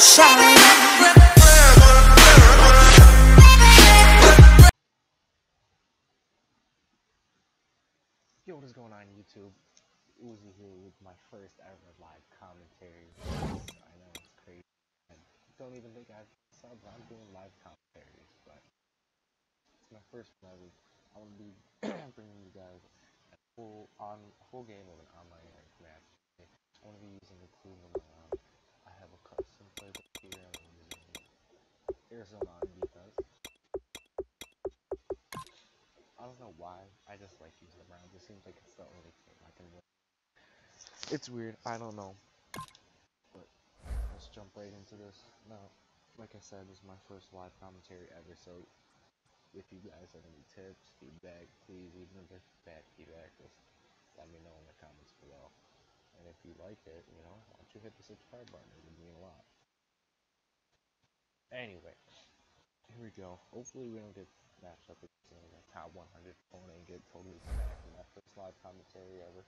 Yo, what is going on YouTube? Oozy here with my first ever live commentary. I know it's crazy. I don't even think I've subs. I'm doing live commentaries, but it's my first one ever. I'm gonna be bringing you guys a full game of an online ranked match. I'm gonna be using the Cleveland Browns. I have a custom playbook here. I'm using Arizona on defense. I don't know why. I just like using the Browns. It seems like it's the only thing I can win. It's weird. I don't know. But let's jump right into this. Now, like I said, this is my first live commentary ever. So if you guys have any tips, feedback, please even if it's bad feedback, just let me know in the comments below. And if you like it, you know, why don't you hit the subscribe button? It would mean a lot. Anyway, here we go. Hopefully we don't get matched up against the top 100 opponent and get totally smacked in my first live commentary ever.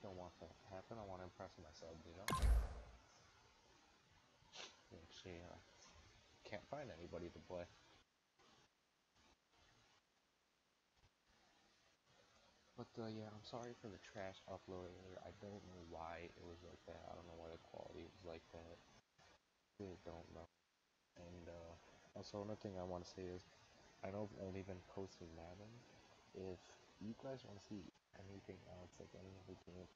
Don't want that to happen. I want to impress myself, you know? Actually, I can't find anybody to play. But yeah, I'm sorry for the trash upload earlier. I don't know why it was like that. I don't know why the quality was like that. I really don't know. And also another thing I want to say is, I know I've only been posting Madden. If you guys want to see anything else, like any other game,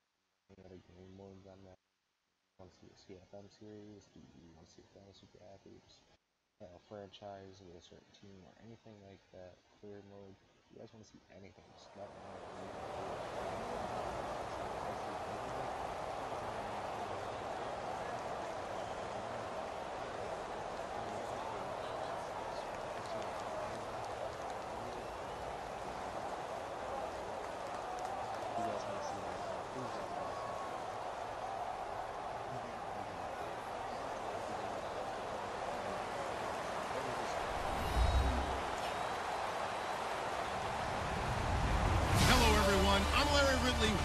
modes on that, you want to see a CFM series, do you want to see a fantasy draft, or just, you know, franchise with a certain team or anything like that, career mode. You guys want to see anything, just let me know. You guys want to see anything, please let me know.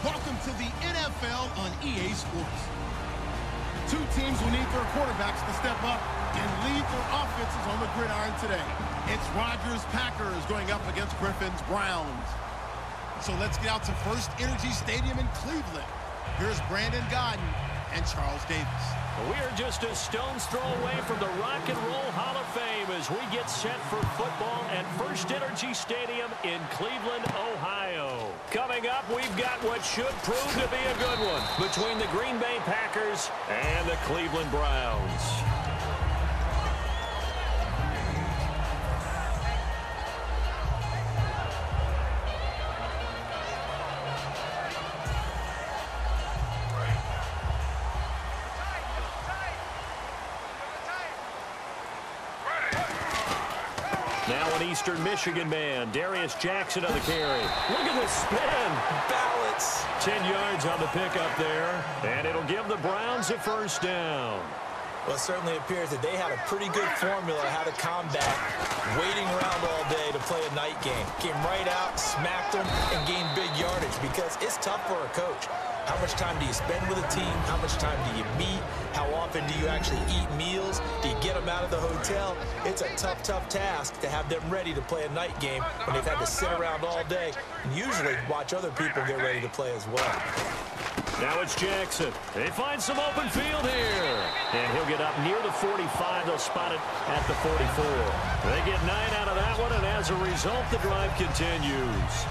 Welcome to the NFL on EA Sports. Two teams will need their quarterbacks to step up and lead their offenses on the gridiron today. It's Rodgers Packers going up against Griffin's Browns. So let's get out to First Energy Stadium in Cleveland. Here's Brandon Godden and Charles Davis. We are just a stone's throw away from the Rock and Roll Hall of Fame as we get set for football at First Energy Stadium in Cleveland, Ohio. Coming up, we've got what should prove to be a good one between the Green Bay Packers and the Cleveland Browns. Eastern Michigan man, Darius Jackson on the carry. Look at the spin. Balance. 10 yards on the pickup there, and it'll give the Browns a first down. Well, it certainly appears that they had a pretty good formula how to combat waiting around all day to play a night game. Came right out, smacked them, and gained big yardage because it's tough for a coach. How much time do you spend with a team? How much time do you meet? How often do you actually eat meals? Do you get them out of the hotel? It's a tough, tough task to have them ready to play a night game when they've had to sit around all day and usually watch other people get ready to play as well. Now it's Jackson. They find some open field here. And he'll get up near the 45. They'll spot it at the 44. They get 9 out of that one, and as a result, the drive continues.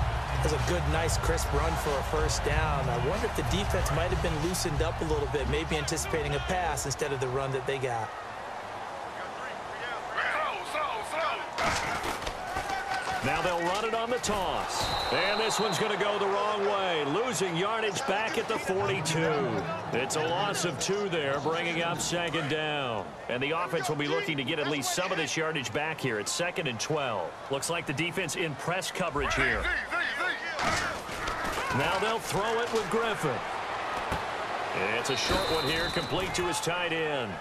That was a good, nice, crisp run for a first down. I wonder if the defense might have been loosened up a little bit, maybe anticipating a pass instead of the run that they got. Now they'll run it on the toss. And this one's going to go the wrong way. Losing yardage back at the 42. It's a loss of 2 there, bringing up second down. And the offense will be looking to get at least some of this yardage back here. It's second and 12. Looks like the defense in press coverage here. Now they'll throw it with Griffin. It's a short one here, complete to his tight end.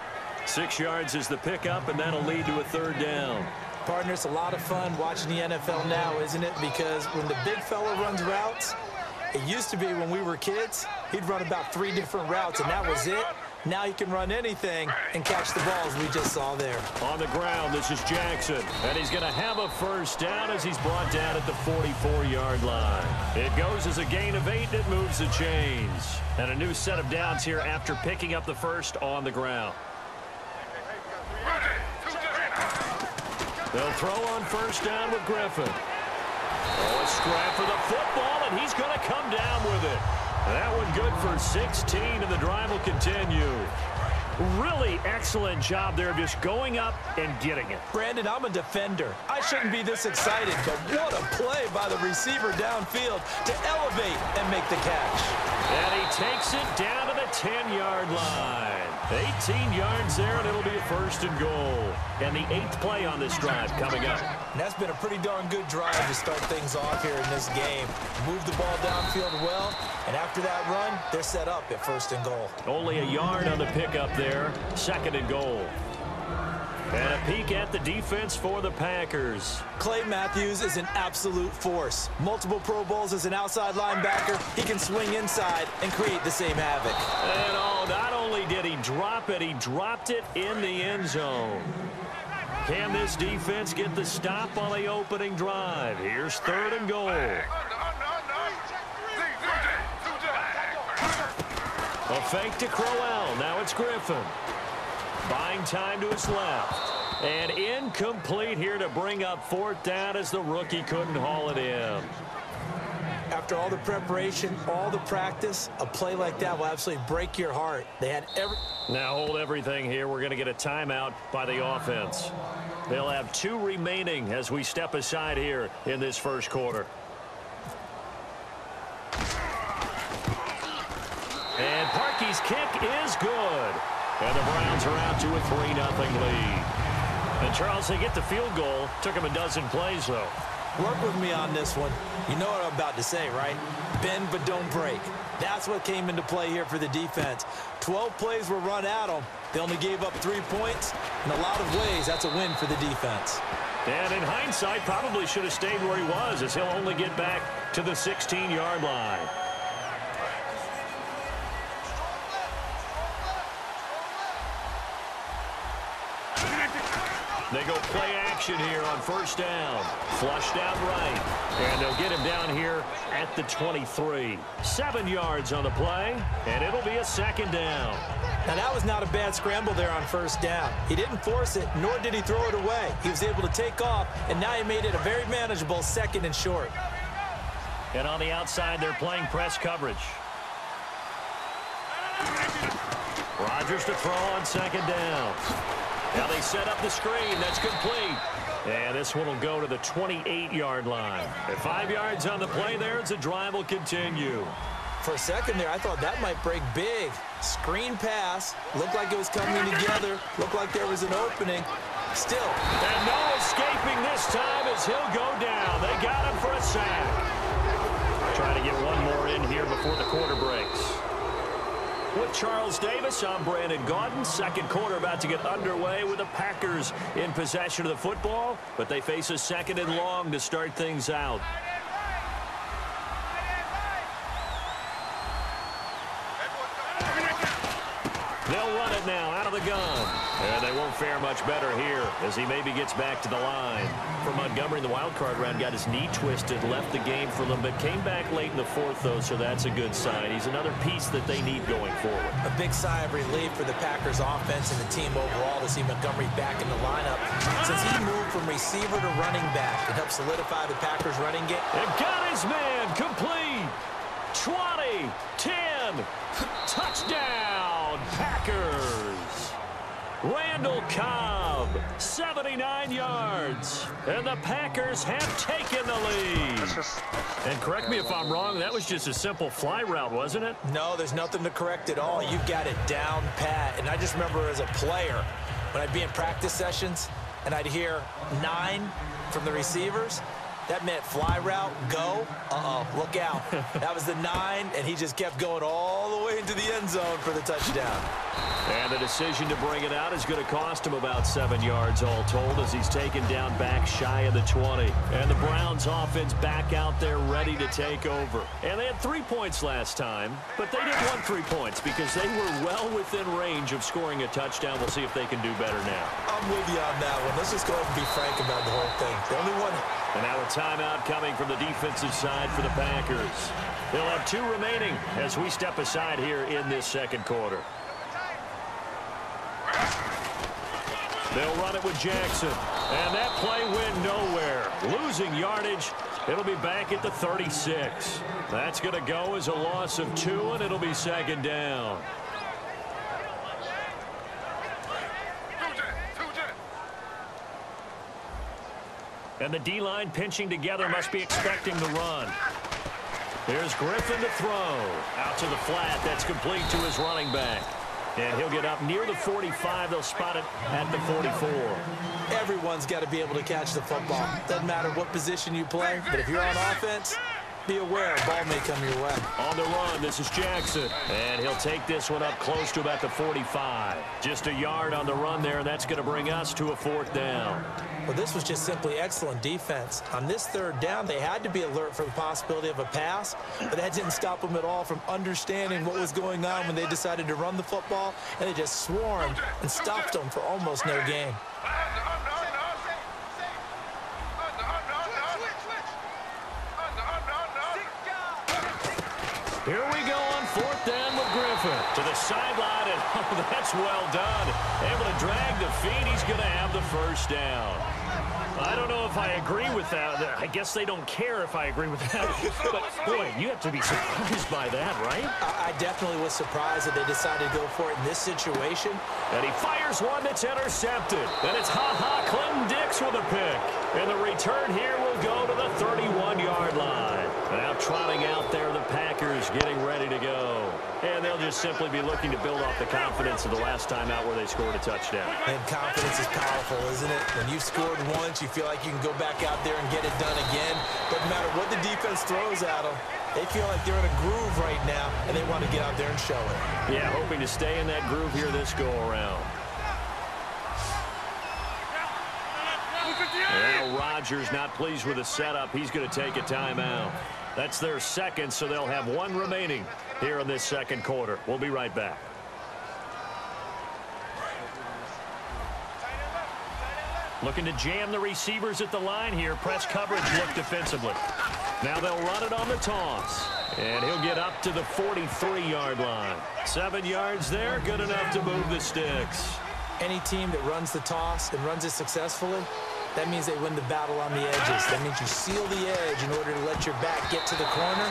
6 yards is the pickup, and that'll lead to a third down. Partner, it's a lot of fun watching the NFL now, isn't it? Because when the big fella runs routes, it used to be when we were kids, he'd run about 3 different routes, and that was it. Now he can run anything and catch the balls we just saw there. On the ground, this is Jackson. And he's going to have a first down as he's brought down at the 44-yard line. It goes as a gain of 8, and it moves the chains. And a new set of downs here after picking up the first on the ground. They'll throw on first down with Griffin. Oh, a scrap for the football, and he's going to come down with it. That one good for 16, and the drive will continue. Really excellent job there of just going up and getting it. Brandon, I'm a defender. I shouldn't be this excited, but what a play by the receiver downfield to elevate and make the catch. And he takes it down to the 10-yard line. 18 yards there, and it'll be a first and goal. And the 8th play on this drive coming up. And that's been a pretty darn good drive to start things off here in this game. Move the ball downfield well, and after that run, they're set up at first and goal. Only a yard on the pickup there, second and goal. And a peek at the defense for the Packers. Clay Matthews is an absolute force. Multiple Pro Bowls as an outside linebacker. He can swing inside and create the same havoc. And oh, not only did he drop it, he dropped it in the end zone. Can this defense get the stop on the opening drive? Here's third and goal. A fake to Crowell. Now it's Griffin. Buying time to his left. And incomplete here to bring up fourth down as the rookie couldn't haul it in. After all the preparation, all the practice, a play like that will absolutely break your heart. They had every... Now hold everything here. We're going to get a timeout by the offense. They'll have 2 remaining as we step aside here in this first quarter. And Parkey's kick is good. And the Browns are out to a 3-0 lead. And Charles, they get the field goal. Took them a dozen plays, though. Work with me on this one. You know what I'm about to say, right? Bend but don't break. That's what came into play here for the defense. 12 plays were run at them. They only gave up 3 points. In a lot of ways, that's a win for the defense. And in hindsight, probably should have stayed where he was, as he'll only get back to the 16-yard line. They go play action here on first down. Flushed out right. And they'll get him down here at the 23. 7 yards on the play, and it'll be a second down. Now, that was not a bad scramble there on first down. He didn't force it, nor did he throw it away. He was able to take off, and now he made it a very manageable second and short. And on the outside, they're playing press coverage. Rodgers to throw on second down. Now they set up the screen. That's complete. And this one will go to the 28-yard line. At 5 yards on the play there, it's a drive will continue. For a second there, I thought that might break big. Screen pass. Looked like it was coming together. Looked like there was an opening. Still. And no escaping this time as he'll go down. They got him for a sack. Trying to get one more in here before the quarter breaks. With Charles Davis, I'm Brandon Godden. Second quarter about to get underway with the Packers in possession of the football, but they face a second and long to start things out. They'll run it now out of the gun. And they won't fare much better here as he maybe gets back to the line. For Montgomery in the wild card round, got his knee twisted, left the game for a little bit, came back late in the 4th, though, so that's a good sign. He's another piece that they need going forward. A big sigh of relief for the Packers offense and the team overall to see Montgomery back in the lineup. Since he moved from receiver to running back, it helped solidify the Packers running game. And got his man complete. 20, 10, touchdown, Packers. Randall Cobb, 79 yards. And the Packers have taken the lead. And correct me if I'm wrong, that was just a simple fly route, wasn't it? No, there's nothing to correct at all. You've got it down pat. And I just remember as a player, when I'd be in practice sessions and I'd hear 9 from the receivers, That meant fly route, go, look out. That was the 9, and he just kept going all the way into the end zone for the touchdown. And the decision to bring it out is going to cost him about 7 yards all told as he's taken down back shy of the 20. And the Browns offense back out there ready to take over. And they had 3 points last time, but they didn't want 3 points because they were well within range of scoring a touchdown. We'll see if they can do better now. I'm with you on that one. Let's just go ahead and be frank about the whole thing. The only one. And now a timeout coming from the defensive side for the Packers. They'll have 2 remaining as we step aside here in this second quarter. They'll run it with Jackson. And that play went nowhere. Losing yardage. It'll be back at the 36. That's going to go as a loss of 2, and it'll be second down. And the D-line pinching together must be expecting the run. Here's Griffin to throw. Out to the flat. That's complete to his running back. And he'll get up near the 45. They'll spot it at the 44. Everyone's got to be able to catch the football. Doesn't matter what position you play, but if you're on offense, be aware a ball may come your way. On the run, this is Jackson. And he'll take this one up close to about the 45. Just a yard on the run there, and that's going to bring us to a 4th down. Well, this was just simply excellent defense. On this 3rd down, they had to be alert for the possibility of a pass, but that didn't stop them at all from understanding what was going on when they decided to run the football, and they just swarmed and stopped them for almost no gain. Here we go on 4th down with Griffin. To the sideline, and oh, that's well done. Able to drag the feet. He's going to have the 1st down. I don't know if I agree with that. I guess they don't care if I agree with that. But, boy, you have to be surprised by that, right? I definitely was surprised that they decided to go for it in this situation. And he fires one that's intercepted. And it's ha-ha Clinton Dix with a pick. And the return here will go to the 31-yard line. Now trotting out there, the Packers getting ready to go. And they'll just simply be looking to build off the confidence of the last time out where they scored a touchdown. And confidence is powerful, isn't it? When you've scored once, you feel like you can go back out there and get it done again. But no matter what the defense throws at them, they feel like they're in a groove right now, and they want to get out there and show it. Yeah, hoping to stay in that groove here this go-around. Now Rodgers not pleased with the setup. He's going to take a timeout. That's their 2nd, so they'll have 1 remaining here in this second quarter. We'll be right back. Looking to jam the receivers at the line here. Press coverage look defensively. Now they'll run it on the toss. And he'll get up to the 43-yard line. 7 yards there, good enough to move the sticks. Any team that runs the toss and runs it successfully, that means they win the battle on the edges. That means you seal the edge in order to let your back get to the corner.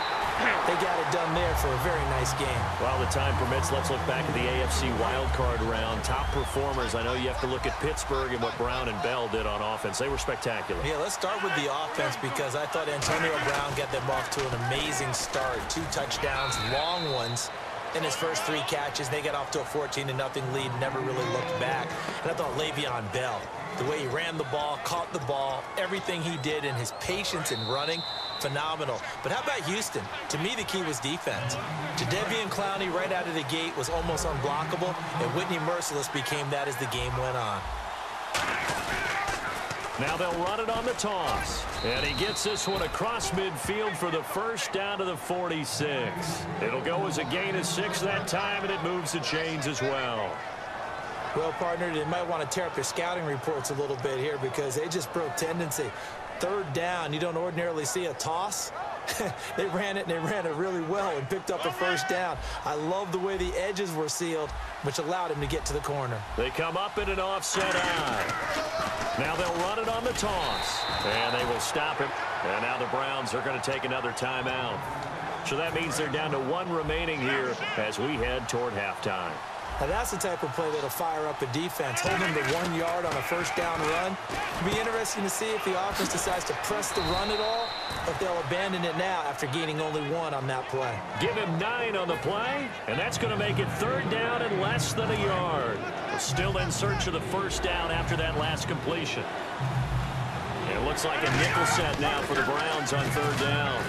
They got it done there for a very nice game. While the time permits, let's look back at the AFC wildcard round. Top performers, I know you have to look at Pittsburgh and what Brown and Bell did on offense. They were spectacular. Yeah, let's start with the offense because I thought Antonio Brown got them off to an amazing start. 2 touchdowns, long ones. In his first 3 catches, they got off to a 14-0 lead, never really looked back. And I thought Le'Veon Bell, the way he ran the ball, caught the ball, everything he did and his patience in running, phenomenal. But how about Houston? To me, the key was defense. Jadeveon Clowney right out of the gate was almost unblockable, and Whitney Merciless became that as the game went on. Now they'll run it on the toss. And he gets this one across midfield for the 1st down to the 46. It'll go as a gain of 6 that time, and it moves the chains as well. Well, partner, they might want to tear up their scouting reports a little bit here because they just broke tendency. 3rd down, you don't ordinarily see a toss. They ran it, and they ran it really well and picked up the 1st down. I love the way the edges were sealed, which allowed him to get to the corner. They come up in an offset eye. Now they'll run it on the toss, and they will stop it. And now the Browns are going to take another timeout. So that means they're down to 1 remaining here as we head toward halftime. Now that's the type of play that'll fire up a defense. Holding the 1 yard on a 1st down run. It'll be interesting to see if the offense decides to press the run at all, if they'll abandon it now after gaining only 1 on that play. Give him 9 on the play, and that's going to make it 3rd down and less than a yard. Still in search of the 1st down after that last completion. It looks like a nickel set now for the Browns on third down.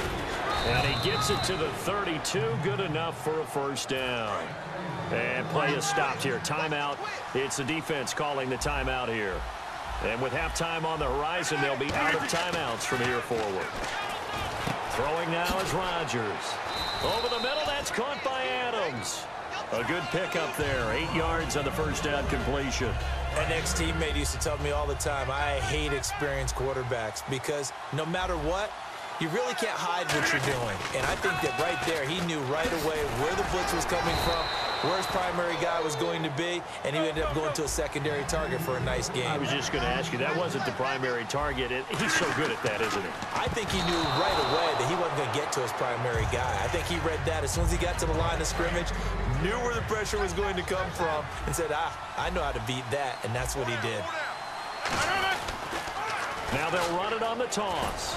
And he gets it to the 32. Good enough for a first down. And play is stopped here. Timeout. It's the defense calling the timeout here. And with halftime on the horizon, they'll be out of timeouts from here forward. Throwing now is Rodgers. Over the middle, that's caught by Adams. A good pickup there. 8 yards on the first down completion. An ex-teammate used to tell me all the time, I hate experienced quarterbacks because no matter what, you really can't hide what you're doing. And I think that right there, he knew right away where the blitz was coming from, where his primary guy was going to be, and he ended up going to a secondary target for a nice game. I was just going to ask you, that wasn't the primary target. And he's so good at that, isn't he? I think he knew right away that he wasn't going to get to his primary guy. I think he read that as soon as he got to the line of scrimmage, knew where the pressure was going to come from, and said, I know how to beat that, and that's what he did. Now they'll run it on the toss.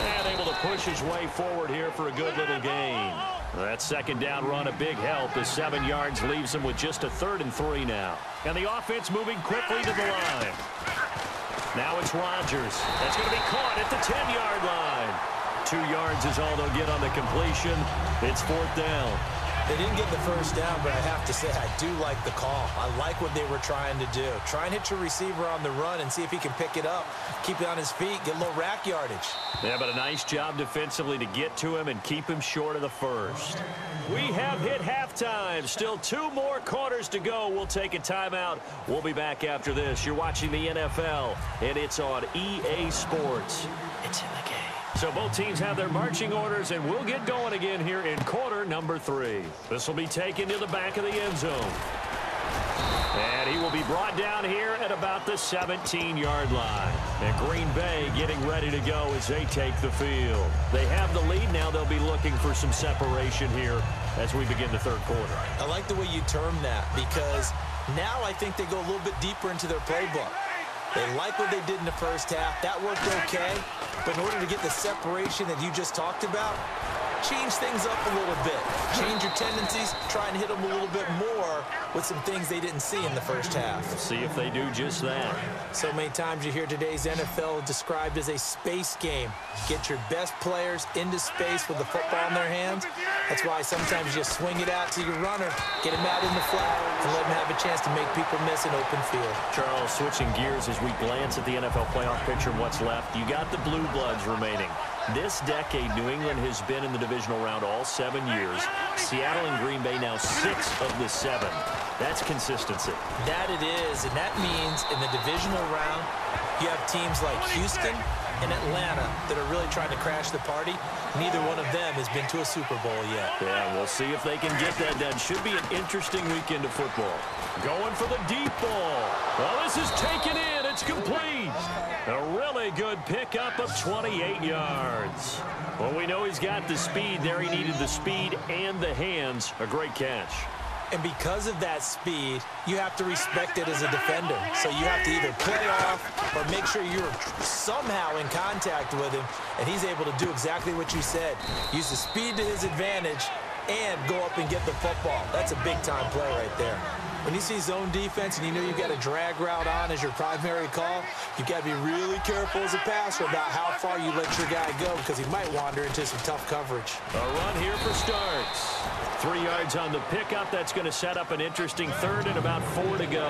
And able to push his way forward here for a good little gain. That second down run, a big help as 7 yards leaves him with just a 3rd and 3 now. And the offense moving quickly to the line. Now it's Rodgers. That's going to be caught at the 10-yard line. 2 yards is all they'll get on the completion. It's 4th down. They didn't get the first down, but I have to say I do like the call. I like what they were trying to do. Try and hit your receiver on the run and see if he can pick it up. Keep it on his feet, get a little rack yardage. Yeah, but a nice job defensively to get to him and keep him short of the first. We have hit halftime. Still 2 more quarters to go. We'll take a timeout. We'll be back after this. You're watching the NFL, and it's on EA Sports. It's in the game. So both teams have their marching orders, and we'll get going again here in quarter number 3. This will be taken to the back of the end zone. And he will be brought down here at about the 17-yard line. And Green Bay getting ready to go as they take the field. They have the lead. Now they'll be looking for some separation here as we begin the 3rd quarter. I like the way you term that because now I think they go a little bit deeper into their playbook. They like what they did in the first half. That worked okay. But in order to get the separation that you just talked about, change things up a little bit. Change your tendencies. Try and hit them a little bit more with some things they didn't see in the first half. See if they do just that. So many times you hear today's NFL described as a space game. Get your best players into space with the football in their hands. That's why sometimes you just swing it out to your runner, get him out in the flat, and let him have a chance to make people miss an open field. Charles, switching gears as we glance at the NFL playoff picture and what's left, you got the Blue Bloods remaining. This decade, New England has been in the divisional round all 7 years. Seattle and Green Bay now 6 of the 7. That's consistency. That it is, and that means in the divisional round, you have teams like Houston and Atlanta that are really trying to crash the party. Neither one of them has been to a Super Bowl yet. Yeah, we'll see if they can get that done. Should be an interesting weekend of football. Going for the deep ball. Well, this is taken in. It's complete. A really good pickup of 28 yards. Well, we know he's got the speed there. He needed the speed and the hands. A great catch. And because of that speed, you have to respect it as a defender. So you have to either play off or make sure you're somehow in contact with him, and he's able to do exactly what you said. Use the speed to his advantage and go up and get the football. That's a big-time play right there. When you see zone defense and you know you've got a drag route on as your primary call, you've got to be really careful as a passer about how far you let your guy go because he might wander into some tough coverage. A run here for Starks. 3 yards on the pickup. That's going to set up an interesting 3rd and about 4 to go.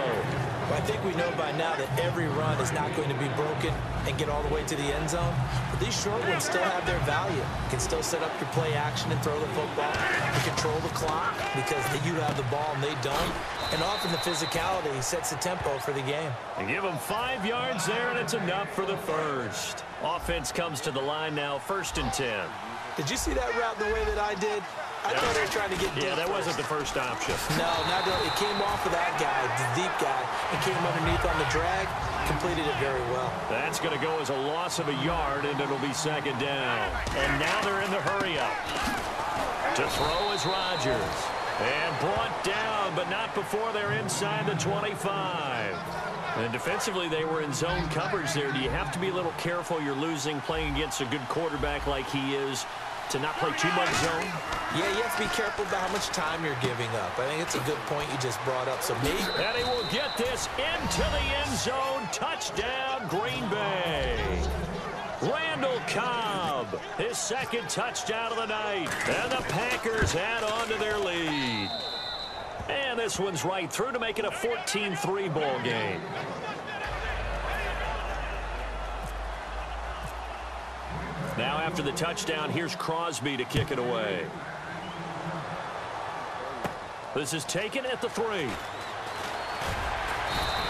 Well, I think we know by now that every run is not going to be broken and get all the way to the end zone. But these short ones still have their value. You can still set up your play action and throw the football. You control the clock because you have the ball and they don't. And often the physicality sets the tempo for the game. And give them 5 yards there, and it's enough for the first. Offense comes to the line now, 1st and 10. Did you see that route the way that I did? I thought they were trying to get deep. Yeah, that wasn't the first option. No, not really. It came off of that guy, the deep guy. It came underneath on the drag, completed it very well. That's going to go as a loss of a yard, and it'll be 2nd down. And now they're in the hurry-up. To throw is Rodgers. And brought down, but not before they're inside the 25. And defensively, they were in zone coverage there. Do you have to be a little careful? You're losing, playing against a good quarterback like he is. to not play too much zone? Yeah, you have to be careful about how much time you're giving up. I think it's a good point you just brought up. So maybe. And he will get this into the end zone. Touchdown, Green Bay. Randall Cobb, his second touchdown of the night. And the Packers add on to their lead. And this one's right through to make it a 14-3 ball game. Now after the touchdown, here's Crosby to kick it away. This is taken at the 3.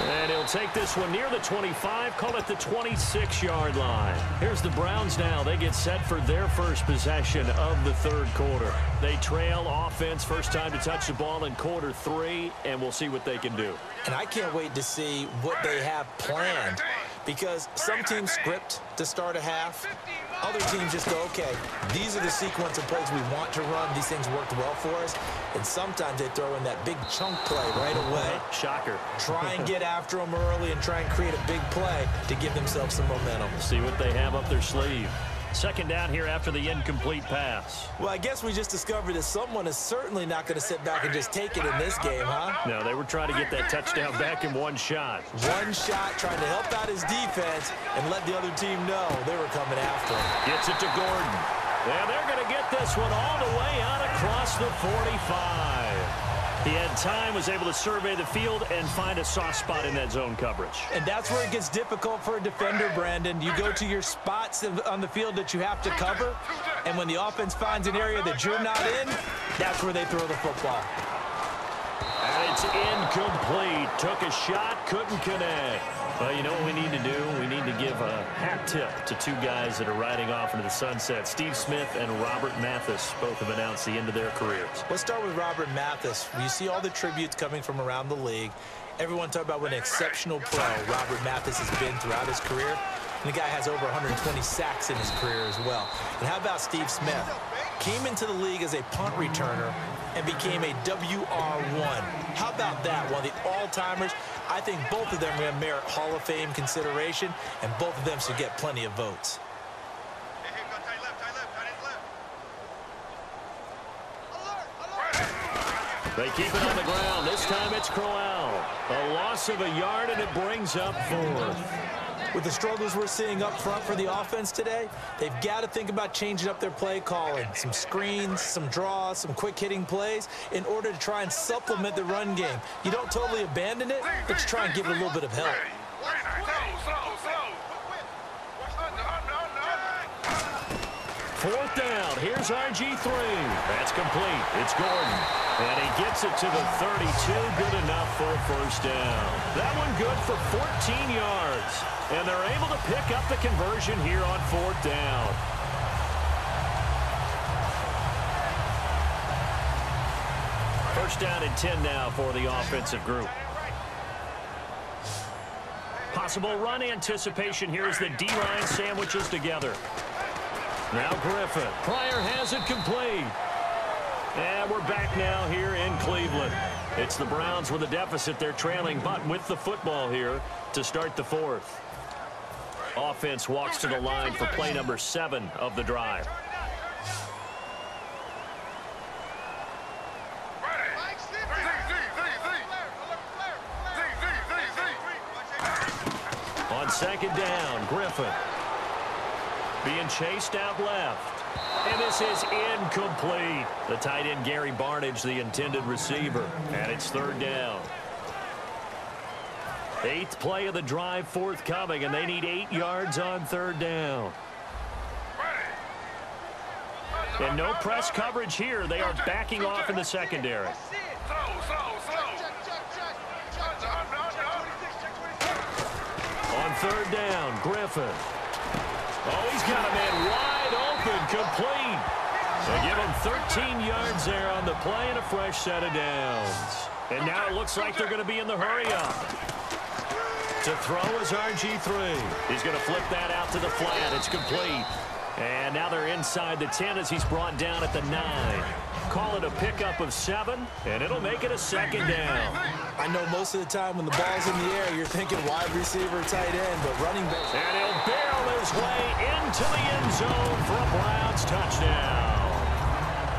And he'll take this one near the 25, call it the 26-yard line. Here's the Browns now. They get set for their first possession of the third quarter. They trail offense, first time to touch the ball in quarter 3, and we'll see what they can do. And I can't wait to see what they have planned, because some teams script to start a half. Other teams just go, okay, these are the sequence of plays we want to run. These things worked well for us. And sometimes they throw in that big chunk play right away. Shocker. Try and get after them early and try and create a big play to give themselves some momentum. See what they have up their sleeve. Second down here after the incomplete pass. Well, I guess we just discovered that someone is certainly not going to sit back and just take it in this game, huh? No, they were trying to get that touchdown back in one shot. One shot, trying to help out his defense and let the other team know they were coming after him. Gets it to Gordon. And they're going to get this one all the way out across the 45. He had time, was able to survey the field and find a soft spot in that zone coverage. And that's where it gets difficult for a defender, Brandon. You go to your spots on the field that you have to cover, and when the offense finds an area that you're not in, that's where they throw the football. And it's incomplete. Took a shot, couldn't connect. Well, you know what we need to do? We need to give a hat tip to two guys that are riding off into the sunset. Steve Smith and Robert Mathis both have announced the end of their careers. Let's start with Robert Mathis. You see all the tributes coming from around the league. Everyone talk about what an exceptional pro Robert Mathis has been throughout his career. And the guy has over 120 sacks in his career as well. And how about Steve Smith? Came into the league as a punt returner and became a WR1. How about that? One of the all-timers. I think both of them are going to merit Hall of Fame consideration, and both of them should get plenty of votes. They keep it on the ground. This time it's Crowell. A loss of a yard, and it brings up 4th. With the struggles we're seeing up front for the offense today, they've got to think about changing up their play calling. Some screens, some draws, some quick-hitting plays in order to try and supplement the run game. You don't totally abandon it, but you try and give it a little bit of help. Fourth down. Here's RG3. That's complete. It's Gordon. And he gets it to the 32, good enough for a first down. That one good for 14 yards. And they're able to pick up the conversion here on 4th down. First down and 10 now for the offensive group. Possible run anticipation here as the D-line sandwiches together. Now Griffin. Pryor has it complete. And we're back now here in Cleveland. It's the Browns with a deficit. They're trailing, but with the football here to start the 4th. Offense walks to the line for play number 7 of the drive. On 2nd down, Griffin. Being chased out left. And this is incomplete. The tight end, Gary Barnidge, the intended receiver. And it's 3rd down. 8th play of the drive forthcoming, and they need 8 yards on 3rd down. And no press coverage here. They are backing off in the secondary. On 3rd down, Griffin. Oh, he's got a man wide. Complete. They give him 13 yards there on the play and a fresh set of downs. And now it looks like they're going to be in the hurry-up. To throw is RG3. He's going to flip that out to the flat. It's complete. And now they're inside the 10 as he's brought down at the 9. Call it a pickup of 7, and it'll make it a second down. I know most of the time when the ball's in the air, you're thinking wide receiver, tight end, but running back. And he'll barrel his way into the end zone for a Browns touchdown.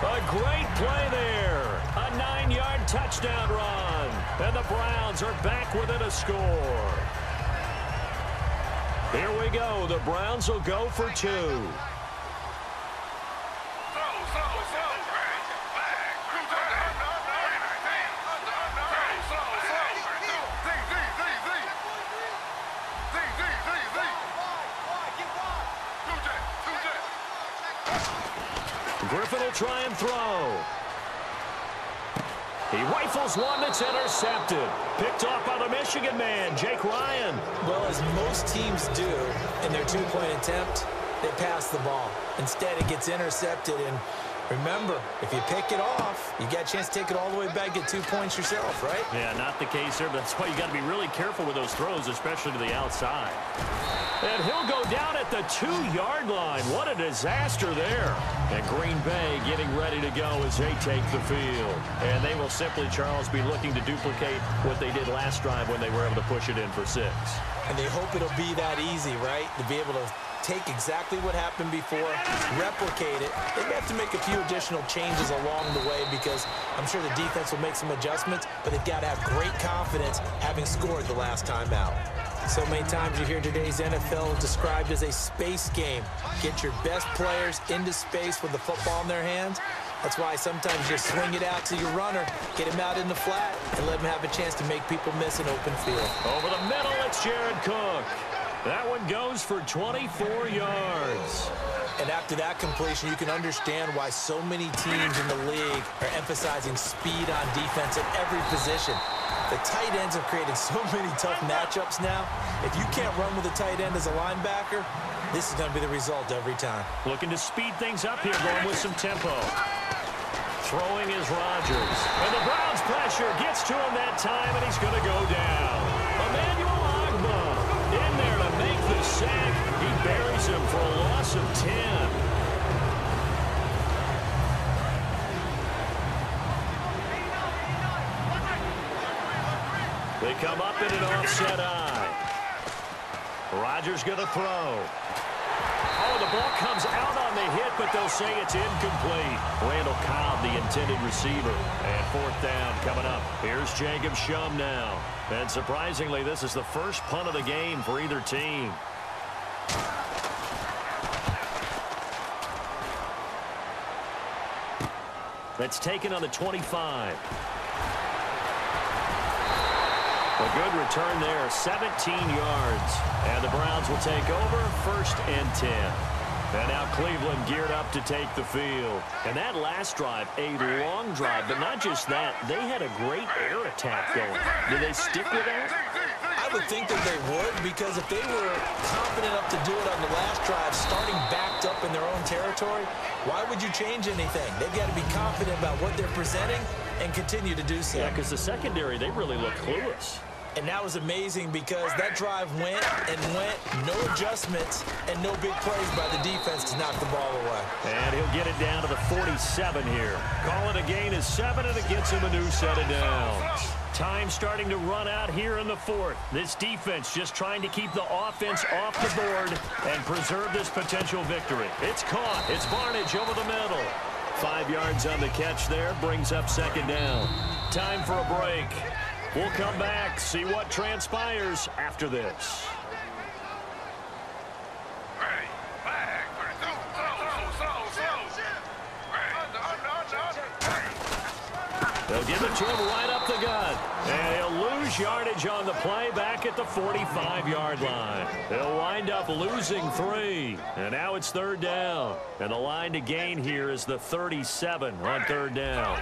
A great play there. A 9-yard touchdown run. And the Browns are back within a score. Here we go. The Browns will go for 2. Griffin will try and throw. He rifles one that's intercepted. Picked off by the Michigan man, Jake Ryan. Well, as most teams do in their two-point attempt, they pass the ball. Instead, it gets intercepted. And remember, if you pick it off, you got a chance to take it all the way back, get 2 points yourself, right? Yeah, not the case here, but that's why you got to be really careful with those throws, especially to the outside. And he'll go down at the 2-yard line. What a disaster there. And Green Bay getting ready to go as they take the field. And they will simply, Charles, be looking to duplicate what they did last drive when they were able to push it in for 6. And they hope it'll be that easy, right, to be able to take exactly what happened before, replicate it. They may have to make a few additional changes along the way because I'm sure the defense will make some adjustments, but they've got to have great confidence having scored the last time out. So many times you hear today's NFL described as a space game. Get your best players into space with the football in their hands. That's why sometimes you swing it out to your runner, get him out in the flat, and let him have a chance to make people miss an open field. Over the middle, it's Jared Cook. That one goes for 24 yards. And after that completion, you can understand why so many teams in the league are emphasizing speed on defense at every position. The tight ends have created so many tough matchups now. If you can't run with a tight end as a linebacker, this is going to be the result every time. Looking to speed things up here, going with some tempo. Throwing is Rodgers. And the Browns' pressure gets to him that time, and he's going to go down. Emmanuel Agba in there to make the sack. He buries him for a loss of 10. They come up in an offset eye. Rodgers going to throw. Oh, the ball comes out on the hit, but they'll say it's incomplete. Randall Cobb, the intended receiver. And 4th down coming up. Here's Jacob Shum now. And surprisingly, this is the first punt of the game for either team. That's taken on the 25. A good return there, 17 yards. And the Browns will take over, 1st and 10. And now Cleveland geared up to take the field. And that last drive, a long drive, but not just that, they had a great air attack going. Did they stick with that? I would think that they would, because if they were confident enough to do it on the last drive, starting backed up in their own territory, why would you change anything? They've got to be confident about what they're presenting and continue to do so. Yeah, because the secondary, they really look clueless. And that was amazing because that drive went and went, no adjustments, and no big plays by the defense to knock the ball away. And he'll get it down to the 47 here. Call it a gain of 7, and it gets him a new set of downs. Time starting to run out here in the 4th. This defense just trying to keep the offense off the board and preserve this potential victory. It's caught. It's Barnidge over the middle. 5 yards on the catch there, brings up 2nd down. Time for a break. We'll come back, see what transpires after this. They'll give it to him right up the gut. And he'll lose yardage on the play back at the 45-yard line. They'll wind up losing 3. And now it's 3rd down. And the line to gain here is the 37 on 3rd down.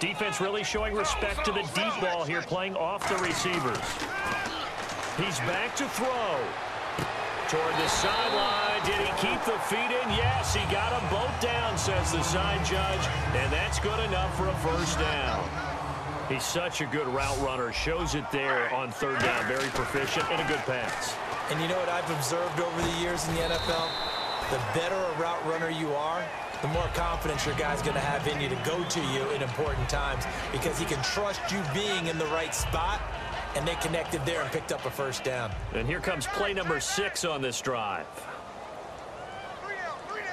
Defense really showing respect to the deep ball here, playing off the receivers. He's back to throw. Toward the sideline. Did he keep the feet in? Yes, he got them both down, says the side judge. And that's good enough for a 1st down. He's such a good route runner. Shows it there on 3rd down. Very proficient and a good pass. And you know what I've observed over the years in the NFL? the better a route runner you are, the more confidence your guy's going to have in you to go to you in important times, because he can trust you being in the right spot. And they connected there and picked up a first down. And here comes play number 6 on this drive.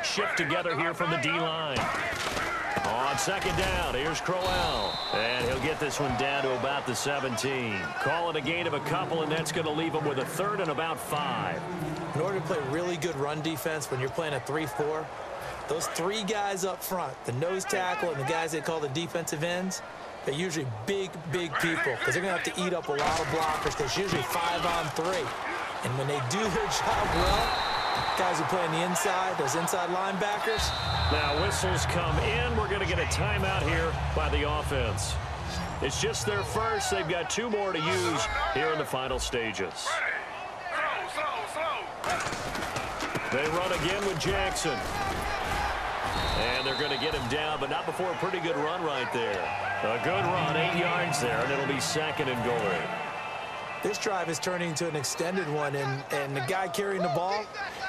Shift together here from the D-line. On second down, here's Crowell. And he'll get this one down to about the 17. Call it a gain of a couple, and that's going to leave him with a third and about 5. In order to play really good run defense when you're playing a 3-4, those 3 guys up front, the nose tackle and the guys they call the defensive ends, they're usually big, big people, because they're going to have to eat up a lot of blockers, because it's usually 5-on-3. And when they do their job well, guys are playing the inside, those inside linebackers. Now whistles come in. We're going to get a timeout here by the offense. It's just their first. They've got 2 more to use here in the final stages. They run again with Jackson. And they're going to get him down, but not before a pretty good run right there. A good run, 8 yards there, and it'll be second and goal. This drive is turning into an extended one, and the guy carrying the ball,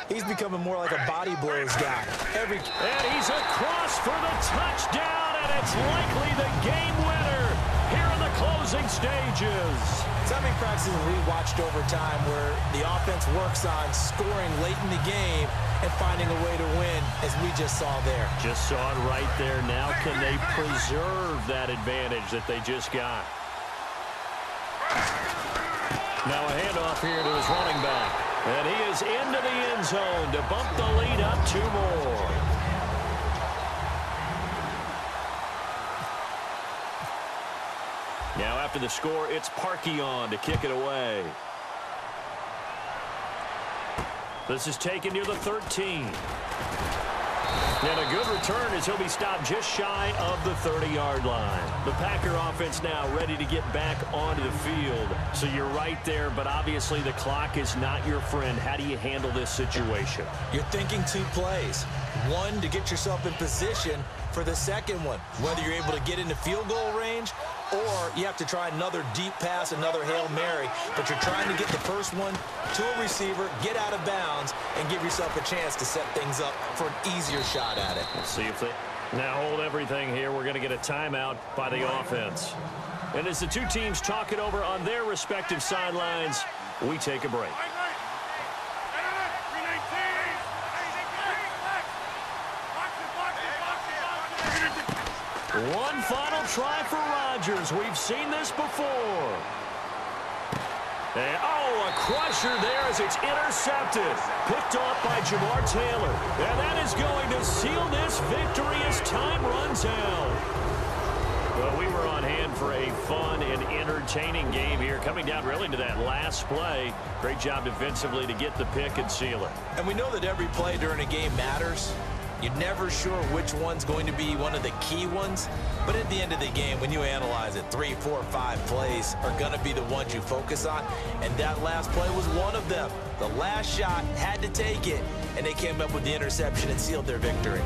he's becoming more like a body blows guy. And he's across for the touchdown, and it's likely the game winner here in the closing stages. How many practices we watched over time where the offense works on scoring late in the game and finding a way to win, as we just saw there. Just saw it right there. Now can they preserve that advantage that they just got? Now a handoff here to his running back. And he is into the end zone to bump the lead up 2 more. Now after the score, it's Parkey on to kick it away. This is taken near the 13. And a good return as he'll be stopped just shy of the 30-yard line. The Packer offense now ready to get back onto the field. So you're right there, but obviously the clock is not your friend. How do you handle this situation? You're thinking 2 plays. One, to get yourself in position for the second one. Whether you're able to get into field goal range, or you have to try another deep pass, another Hail Mary, but you're trying to get the first one to a receiver, get out of bounds, and give yourself a chance to set things up for an easier shot at it. Let's see if they now hold everything here. We're going to get a timeout by the offense. And as the 2 teams talk it over on their respective sidelines, we take a break. One final try for Rodgers. We've seen this before. And, oh, a crusher there as it's intercepted. Picked off by Jamar Taylor. And that is going to seal this victory as time runs out. Well, we were on hand for a fun and entertaining game here, coming down really to that last play. Great job defensively to get the pick and seal it. And we know that every play during a game matters. You're never sure which one's going to be one of the key ones, but at the end of the game, when you analyze it, 3, 4, 5 plays are going to be the ones you focus on, and that last play was one of them. The last shot, had to take it, and they came up with the interception and sealed their victory.